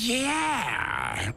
Yeah!